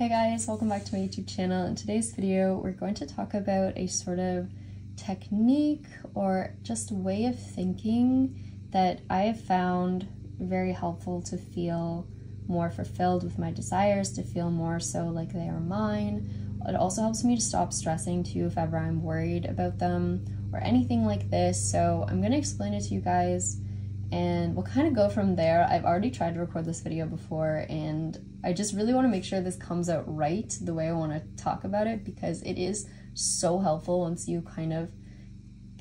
Hey guys, welcome back to my YouTube channel. In today's video, we're going to talk about a sort of technique or just way of thinking that I have found very helpful to feel more fulfilled with my desires, to feel more so like they are mine. It also helps me to stop stressing too if ever I'm worried about them or anything like this. So I'm going to explain it to you guys and we'll kind of go from there. I've already tried to record this video before and I just really want to make sure this comes out right the way I want to talk about it, because it is so helpful once you kind of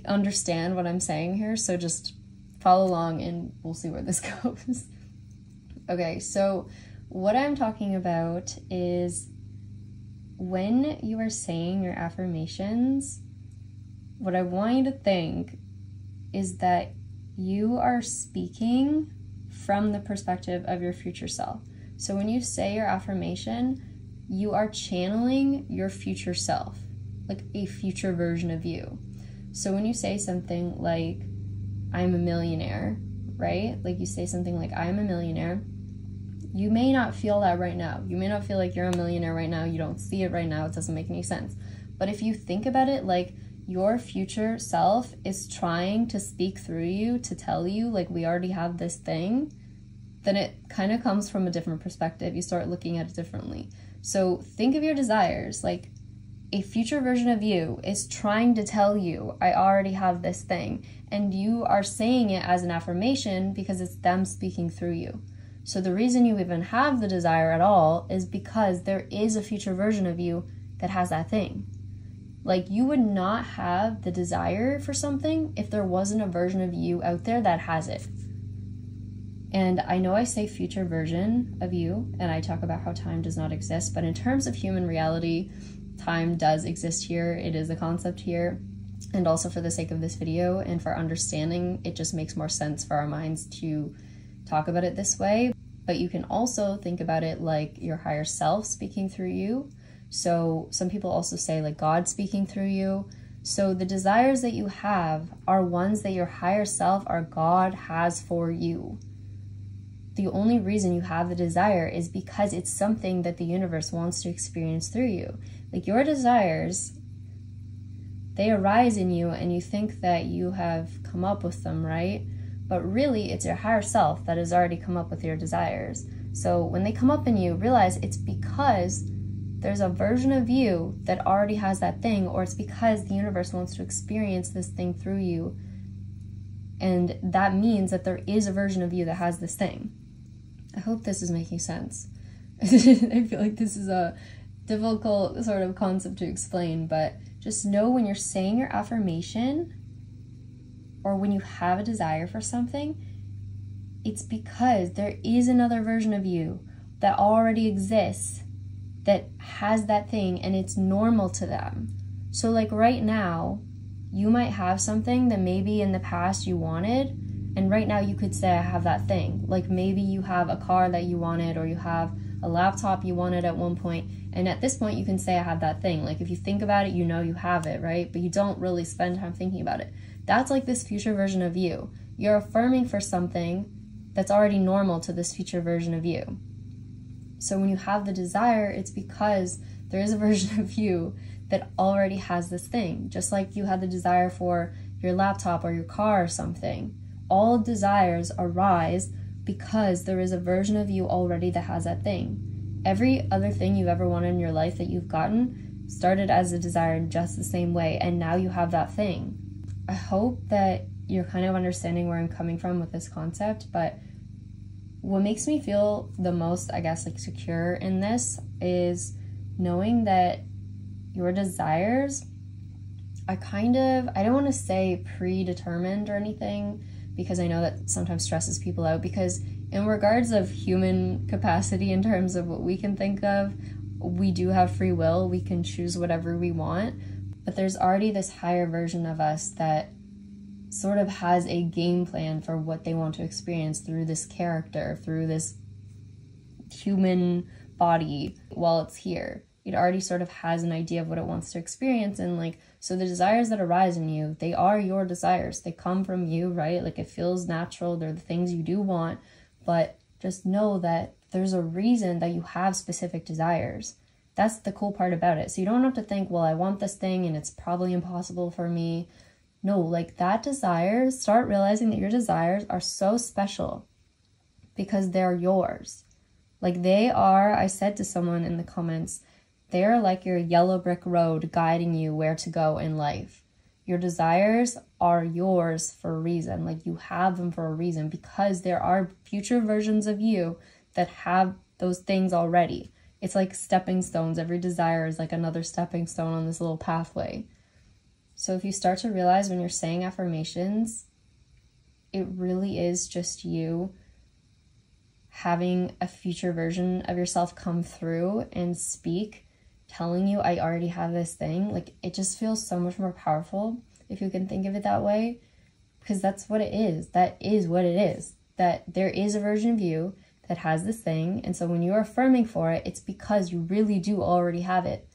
understand what I'm saying here. So just follow along and we'll see where this goes. Okay, so what I'm talking about is when you are saying your affirmations, what I want you to think is that you are speaking from the perspective of your future self. So when you say your affirmation, you are channeling your future self, like a future version of you. So when you say something like, I'm a millionaire, right? Like you say something like, I'm a millionaire. You may not feel that right now. You may not feel like you're a millionaire right now. You don't see it right now. It doesn't make any sense. But if you think about it, like your future self is trying to speak through you to tell you, like, we already have this thing, then it kind of comes from a different perspective. You start looking at it differently. So think of your desires like a future version of you is trying to tell you, I already have this thing. And you are saying it as an affirmation because it's them speaking through you. So the reason you even have the desire at all is because there is a future version of you that has that thing. Like, you would not have the desire for something if there wasn't a version of you out there that has it. And I know I say future version of you, and I talk about how time does not exist, but in terms of human reality, time does exist here. It is a concept here. And also for the sake of this video and for understanding, it just makes more sense for our minds to talk about it this way. But you can also think about it like your higher self speaking through you. So some people also say like God speaking through you. So the desires that you have are ones that your higher self or God has for you. The only reason you have the desire is because it's something that the universe wants to experience through you. Like, your desires, they arise in you and you think that you have come up with them, right? But really, it's your higher self that has already come up with your desires. So when they come up in you, realize it's because there's a version of you that already has that thing, or it's because the universe wants to experience this thing through you. And that means that there is a version of you that has this thing. I hope this is making sense. I feel like this is a difficult sort of concept to explain, but just know when you're saying your affirmation or when you have a desire for something, it's because there is another version of you that already exists that has that thing, and it's normal to them. So like right now, you might have something that maybe in the past you wanted, and right now you could say, I have that thing. Like, maybe you have a car that you wanted, or you have a laptop you wanted at one point, and at this point you can say, I have that thing. Like, if you think about it, you know you have it, right? But you don't really spend time thinking about it. That's like this future version of you. You're affirming for something that's already normal to this future version of you. So when you have the desire, it's because there is a version of you that already has this thing. Just like you had the desire for your laptop or your car or something. All desires arise because there is a version of you already that has that thing. Every other thing you've ever wanted in your life that you've gotten started as a desire in just the same way, and now you have that thing. I hope that you're kind of understanding where I'm coming from with this concept, but what makes me feel the most, I guess, like secure in this is knowing that your desires are kind of, I don't want to say predetermined or anything, because I know that sometimes stresses people out, because in regards of human capacity, in terms of what we can think of, we do have free will. We can choose whatever we want, but there's already this higher version of us that sort of has a game plan for what they want to experience through this character, through this human body while it's here. It already sort of has an idea of what it wants to experience, and like, so the desires that arise in you, they are your desires. They come from you, right? Like, it feels natural. They're the things you do want, but just know that there's a reason that you have specific desires. That's the cool part about it. So you don't have to think, well, I want this thing and it's probably impossible for me. No, like that desire, start realizing that your desires are so special because they're yours. Like they are, I said to someone in the comments, they're like your yellow brick road guiding you where to go in life. Your desires are yours for a reason. Like you have them for a reason because there are future versions of you that have those things already. It's like stepping stones. Every desire is like another stepping stone on this little pathway. So if you start to realize when you're saying affirmations, it really is just you having a future version of yourself come through and speak, telling you, I already have this thing. Like, it just feels so much more powerful if you can think of it that way, because that's what it is. That is what it is. That there is a version of you that has this thing. And so when you're affirming for it, it's because you really do already have it.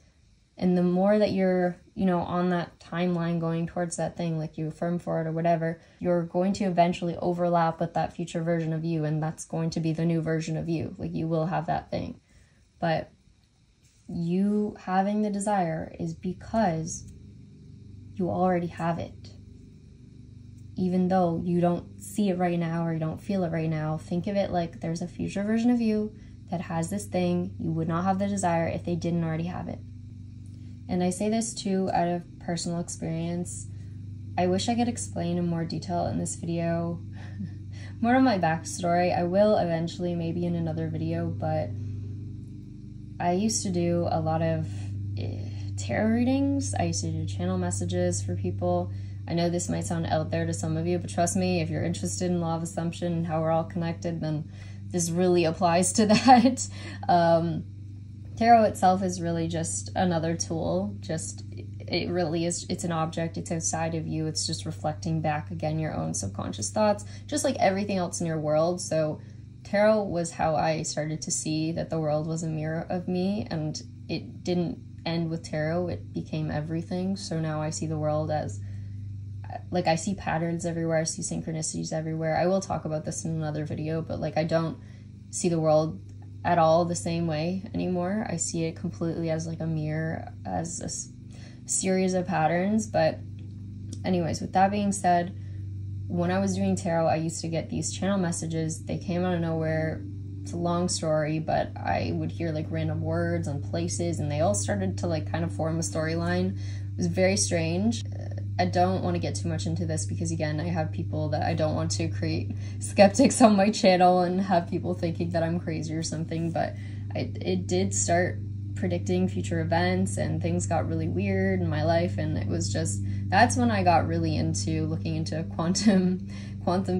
And the more that you're, you know, on that timeline going towards that thing, like you affirm for it or whatever, you're going to eventually overlap with that future version of you, and that's going to be the new version of you. Like, you will have that thing. But you having the desire is because you already have it. Even though you don't see it right now or you don't feel it right now, think of it like there's a future version of you that has this thing. You would not have the desire if they didn't already have it. And I say this too out of personal experience. I wish I could explain in more detail in this video more of my backstory. I will eventually, maybe in another video, but I used to do a lot of tarot readings. I used to do channel messages for people. I know this might sound out there to some of you, but trust me, if you're interested in Law of Assumption and how we're all connected, then this really applies to that. Tarot itself is really just another tool. It really is, it's an object, it's outside of you, it's just reflecting back again your own subconscious thoughts, just like everything else in your world. So tarot was how I started to see that the world was a mirror of me, and it didn't end with tarot, it became everything. So now I see the world as, like, I see patterns everywhere, I see synchronicities everywhere. I will talk about this in another video, but like I don't see the world at all the same way anymore. I see it completely as like a mirror, as a series of patterns. But anyways, with that being said, when I was doing tarot, I used to get these channel messages. They came out of nowhere. It's a long story, but I would hear like random words and places, and they all started to like kind of form a storyline. It was very strange. I don't want to get too much into this because, again, I have people that I don't want to create skeptics on my channel and have people thinking that I'm crazy or something, but it did start predicting future events, and things got really weird in my life, and it was just, that's when I got really into looking into quantum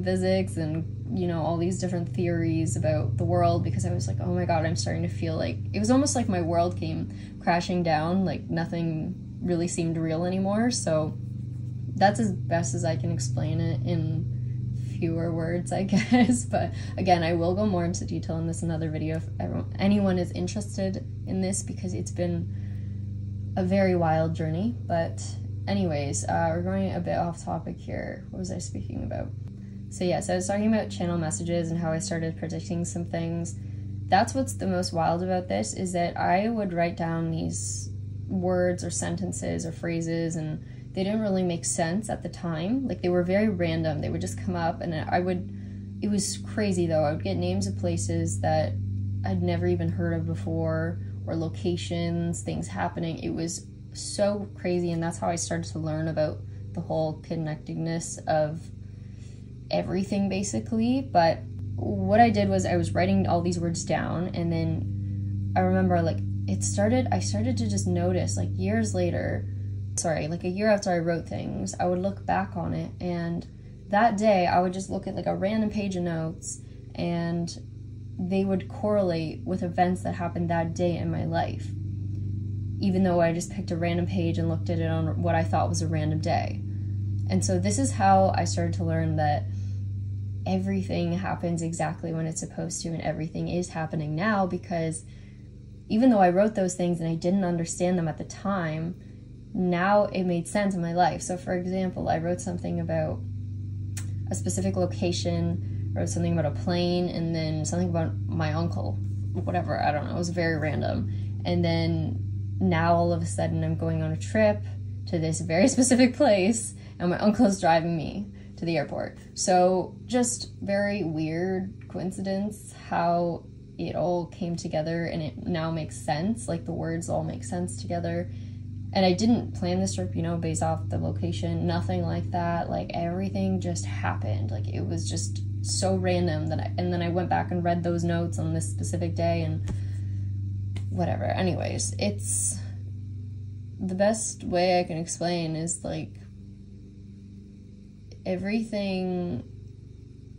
physics and, you know, all these different theories about the world, because I was like, oh my god, I'm starting to feel like, it was almost like my world came crashing down, like nothing really seemed real anymore. So that's as best as I can explain it in fewer words, I guess. But again, I will go more into detail in this another video if anyone is interested in this, because it's been a very wild journey. But anyways, we're going a bit off topic here. What was I speaking about? So yeah, so I was talking about channel messages and how I started predicting some things. That's what's the most wild about this, is that I would write down these words or sentences or phrases, and they didn't really make sense at the time. Like, they were very random. They would just come up, and it was crazy though. I would get names of places that I'd never even heard of before, or locations, things happening. It was so crazy, and that's how I started to learn about the whole connectedness of everything, basically. But what I did was I was writing all these words down, and then I remember, like, I started to just notice, like, a year after I wrote things, I would look back on it, and that day I would just look at like a random page of notes, and they would correlate with events that happened that day in my life, even though I just picked a random page and looked at it on what I thought was a random day. And so this is how I started to learn that everything happens exactly when it's supposed to, and everything is happening now, because even though I wrote those things and I didn't understand them at the time, now it made sense in my life. So for example, I wrote something about a specific location, wrote something about a plane, and then something about my uncle, whatever, I don't know, it was very random. And then now all of a sudden I'm going on a trip to this very specific place and my uncle's driving me to the airport. So just very weird coincidence how it all came together, and it now makes sense, like the words all make sense together. And I didn't plan this trip, you know, based off the location, nothing like that. Like everything just happened. Like it was just so random that and then I went back and read those notes on this specific day and whatever. Anyways, it's the best way I can explain is like everything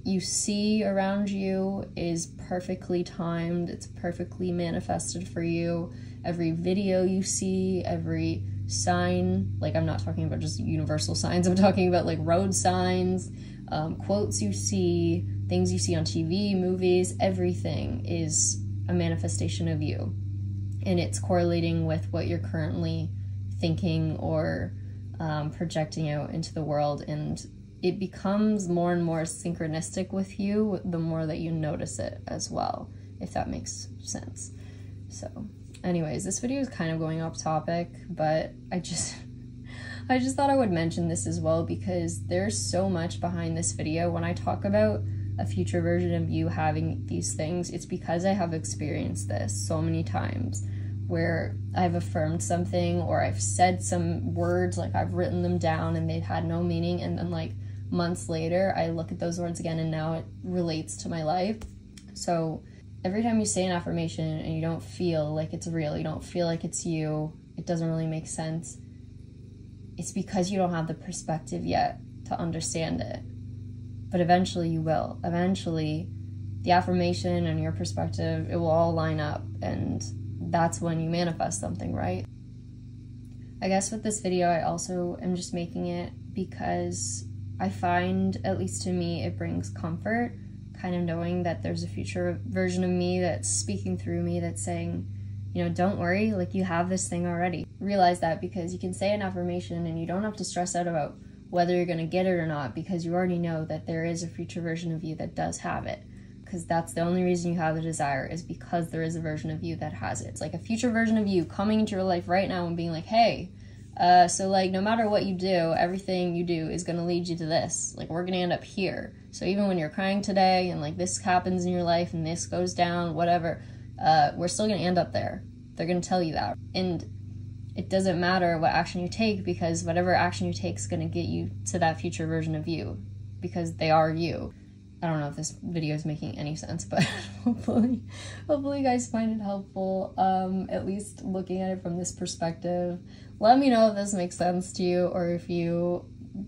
you see around you is perfectly timed. It's perfectly manifested for you. Every video you see, every sign, like I'm not talking about just universal signs, I'm talking about like road signs, quotes you see, things you see on TV, movies, everything is a manifestation of you. And it's correlating with what you're currently thinking or projecting out into the world, and it becomes more and more synchronistic with you the more that you notice it as well, if that makes sense. So anyways, this video is kind of going off topic, but I just thought I would mention this as well, because there's so much behind this video. When I talk about a future version of you having these things, it's because I have experienced this so many times where I've affirmed something or I've said some words, like I've written them down and they've had no meaning, and then like months later I look at those words again and now it relates to my life. So every time you say an affirmation and you don't feel like it's real, you don't feel like it's you, it doesn't really make sense, it's because you don't have the perspective yet to understand it. But eventually you will. Eventually the affirmation and your perspective, it will all line up, and that's when you manifest something, right? I guess with this video I also am just making it because I find, at least to me, it brings comfort, kind of knowing that there's a future version of me that's speaking through me, that's saying, you know, don't worry, like you have this thing already. Realize that, because you can say an affirmation and you don't have to stress out about whether you're going to get it or not, because you already know that there is a future version of you that does have it. Because that's the only reason you have the desire, is because there is a version of you that has it. It's like a future version of you coming into your life right now and being like, hey, so like no matter what you do, everything you do is going to lead you to this. Like we're going to end up here. So even when you're crying today and like this happens in your life and this goes down, whatever, we're still going to end up there. They're going to tell you that. And it doesn't matter what action you take, because whatever action you take is going to get you to that future version of you, because they are you. I don't know if this video is making any sense, but hopefully you guys find it helpful, at least looking at it from this perspective. Let me know if this makes sense to you, or if you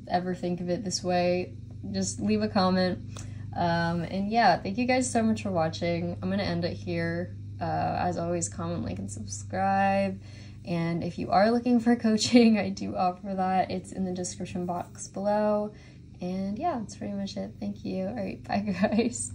ever think of it this way, just leave a comment. And yeah, thank you guys so much for watching. I'm going to end it here. As always, comment, like, and subscribe. And if you are looking for coaching, I do offer that. It's in the description box below. And yeah, that's pretty much it. Thank you. All right, bye guys.